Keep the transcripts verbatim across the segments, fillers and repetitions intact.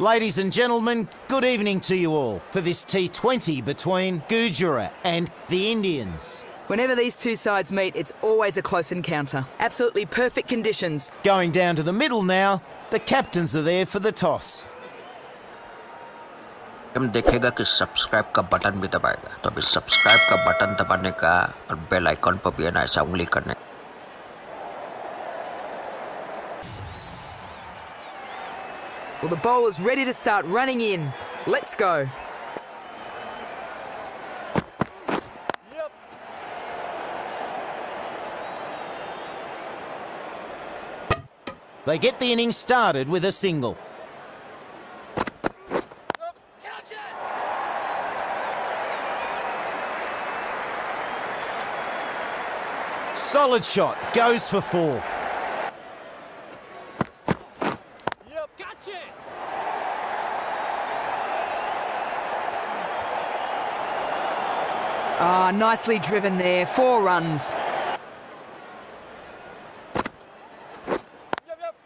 Ladies and gentlemen, good evening to you all for this T twenty between Gujarat and the Indians. Whenever these two sides meet, it's always a close encounter. Absolutely perfect conditions. Going down to the middle now, the captains are there for the toss. तुम देखेगा कि subscribe का button भी दबाएगा तो अभी subscribe का button दबाने का और बेल आइकॉन पर भी ना ऐसा उंगली करने Well, the bowler's ready to start running in. Let's go. Yep. They get the innings started with a single. Solid shot, goes for four. Yep, gotcha. Ah, nicely driven there, four runs. Yep, yep.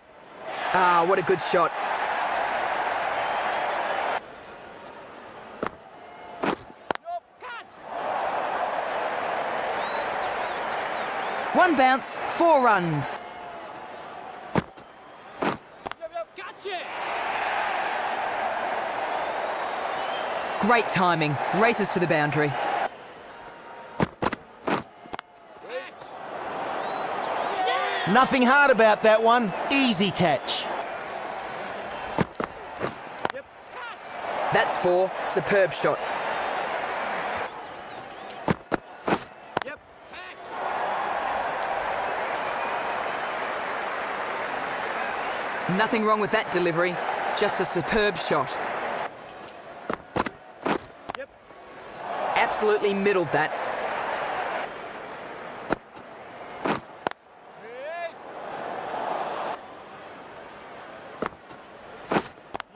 Ah, what a good shot. One bounce, four runs. Yep, yep, gotcha. Great timing, races to the boundary. Yeah. Nothing hard about that one, easy catch. Yep. That's four, superb shot. Nothing wrong with that delivery, just a superb shot. Yep. Absolutely middled that.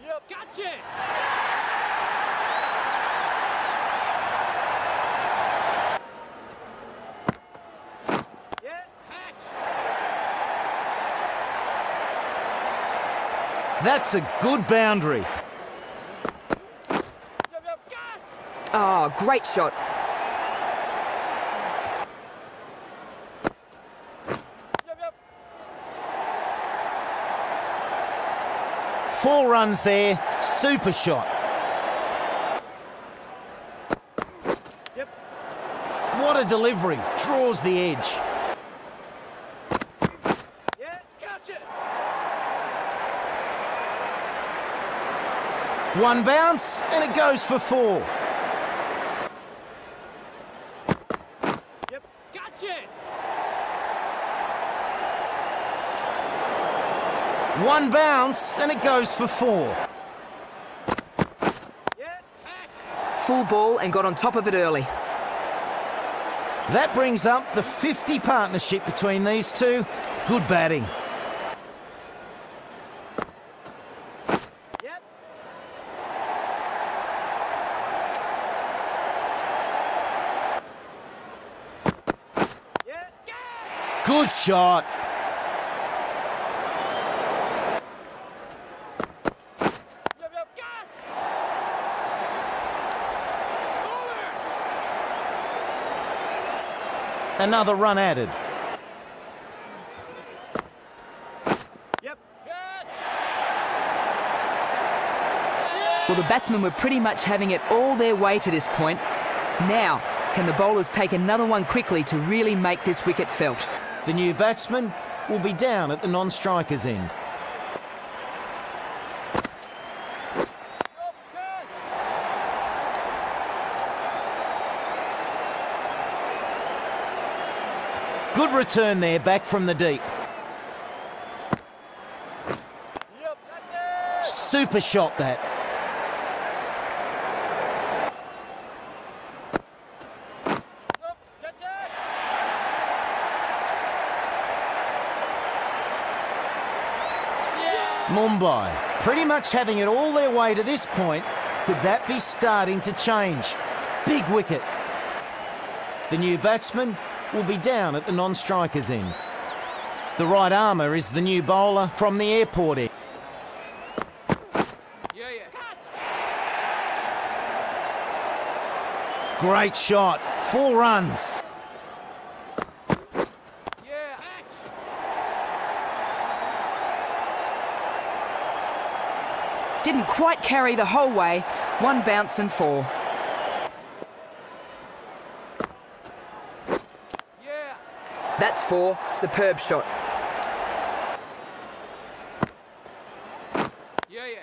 Yep. Gotcha. Yeah. That's a good boundary. Oh, great shot. Four runs there, super shot. Yep. What a delivery, draws the edge. One bounce, and it goes for four. Yep, gotcha. One bounce, and it goes for four. Yeah, full ball and got on top of it early. That brings up the fifty partnership between these two. Good batting. Good shot. Another run added. Yep. Well, the batsmen were pretty much having it all their way to this point. Now, can the bowlers take another one quickly to really make this wicket felt? The new batsman will be down at the non-striker's end. Good return there, back from the deep. Super shot that. Mumbai, pretty much having it all their way to this point. Could that be starting to change? Big wicket. The new batsman will be down at the non-striker's end. The right armour is the new bowler from the airport end. Yeah, yeah. Great shot. Four runs. Didn't quite carry the whole way. One bounce and four. Yeah. That's four. Superb shot. Yeah, yeah.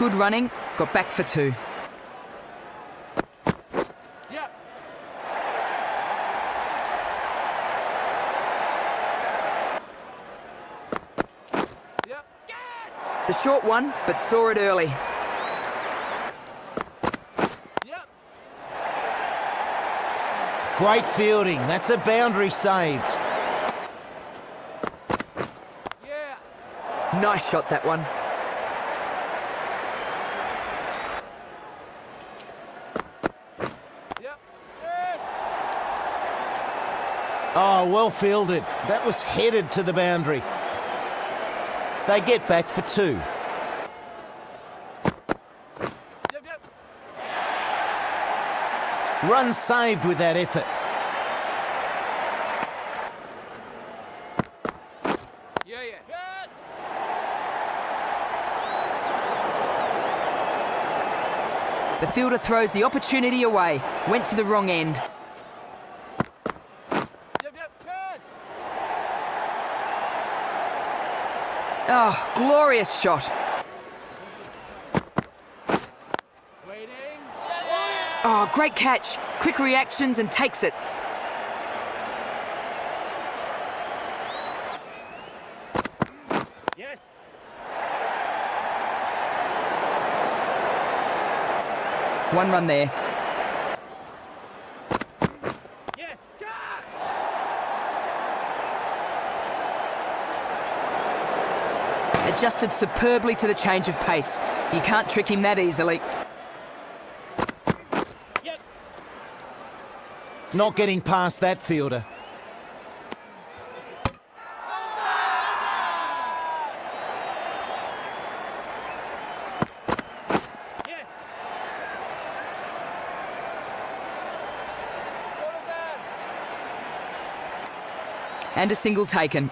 Good running. Got back for two. The short one, but saw it early. Yep. Great fielding. That's a boundary saved. Yeah. Nice shot, that one. Yep. Oh, well fielded. That was headed to the boundary. They get back for two. Yep, yep. Run saved with that effort. Yeah, yeah. The fielder throws the opportunity away. Went to the wrong end. Oh, glorious shot. Waiting. Oh, great catch. Quick reactions and takes it. Yes. One run there. Adjusted superbly to the change of pace. You can't trick him that easily. Yep. Not getting past that fielder. Yes. And a single taken.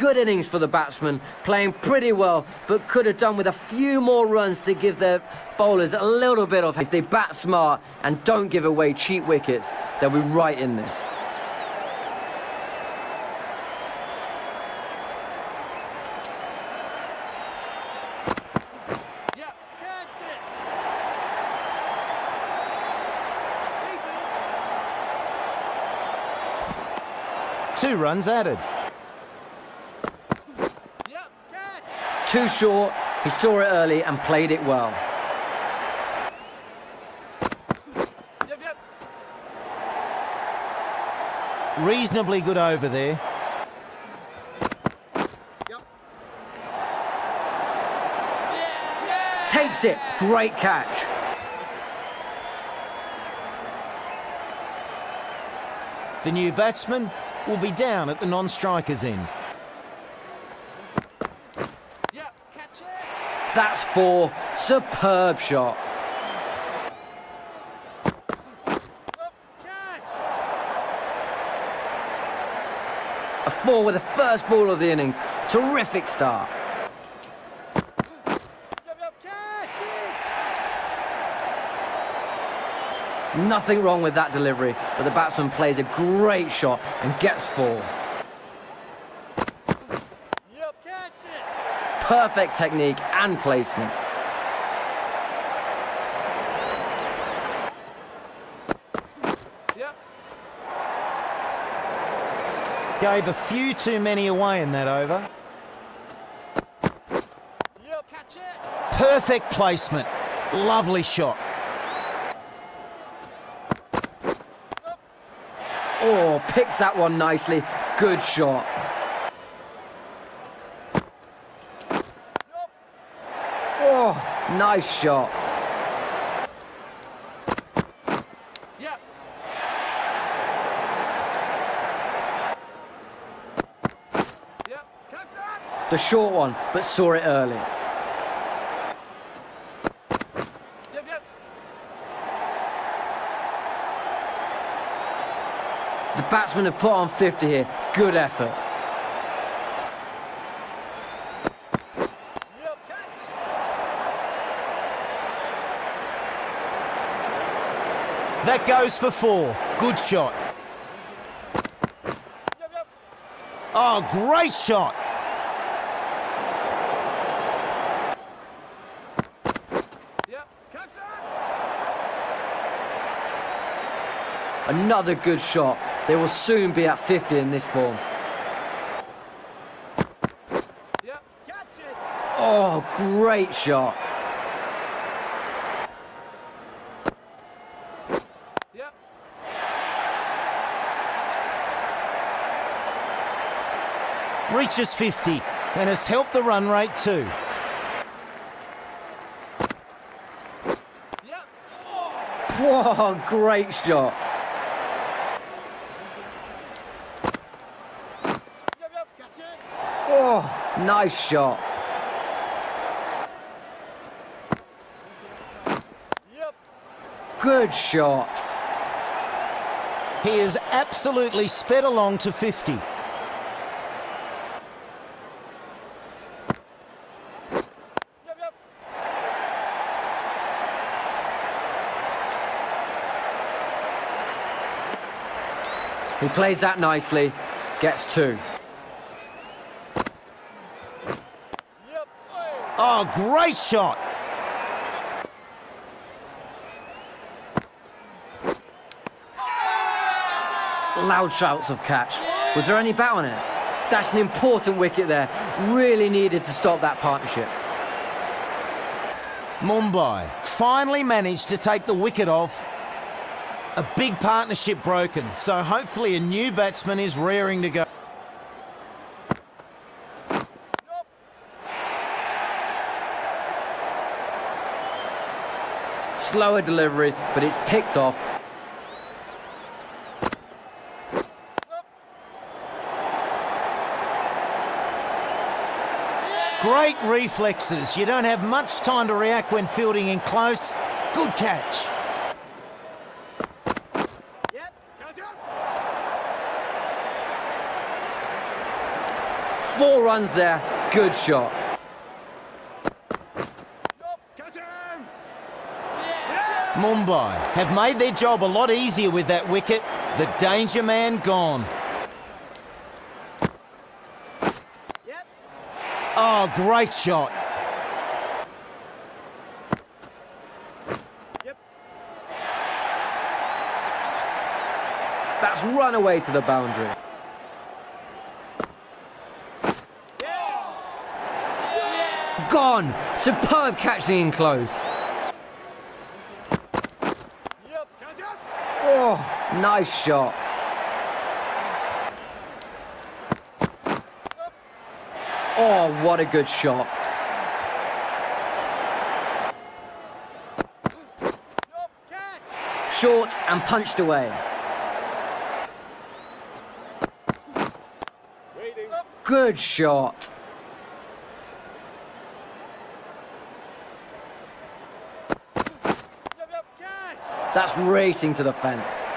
Good innings for the batsman, playing pretty well, but could have done with a few more runs to give their bowlers a little bit of. If they bat smart and don't give away cheap wickets, they'll be right in this. Yeah, catch it. Two runs added. Too short, he saw it early and played it well. Yep, yep. Reasonably good over there. Yep. Yeah, yeah. Takes it, great catch. The new batsman will be down at the non-striker's end. That's four. Superb shot. A four with the first ball of the innings. Terrific start. Nothing wrong with that delivery, but the batsman plays a great shot and gets four. Perfect technique and placement. Yep. Gave a few too many away in that over. Yep. Catch it. Perfect placement. Lovely shot. Yep. Oh, picks that one nicely. Good shot. Nice shot. Yeah. Yeah. Catch that. The short one, but saw it early. The batsmen have put on fifty here. Good effort. That goes for four. Good shot. Oh, great shot. Another good shot. They will soon be at fifty in this form. Yep, catch it. Oh, great shot. Yep. Reaches fifty and has helped the run rate too. Yep. Whoa, great shot. Oh, nice shot. Yep. Good shot. He is absolutely sped along to fifty. Yep, yep. He plays that nicely, gets two. Oh, great shot. Loud shouts of catch. Was there any bat on it? That's an important wicket there. Really needed to stop that partnership. Mumbai finally managed to take the wicket off. A big partnership broken, so hopefully a new batsman is rearing to go. Slower delivery, but it's picked off. Great reflexes. You don't have much time to react when fielding in close. Good catch. Yep. Four runs there. Good shot. Mumbai have made their job a lot easier with that wicket. The danger man gone. Yep. Oh, great shot. Yep. That's run away to the boundary. Yeah. Gone. Superb catching in close. Oh, nice shot. Oh, what a good shot. Short and punched away. Good shot. That's racing to the fence.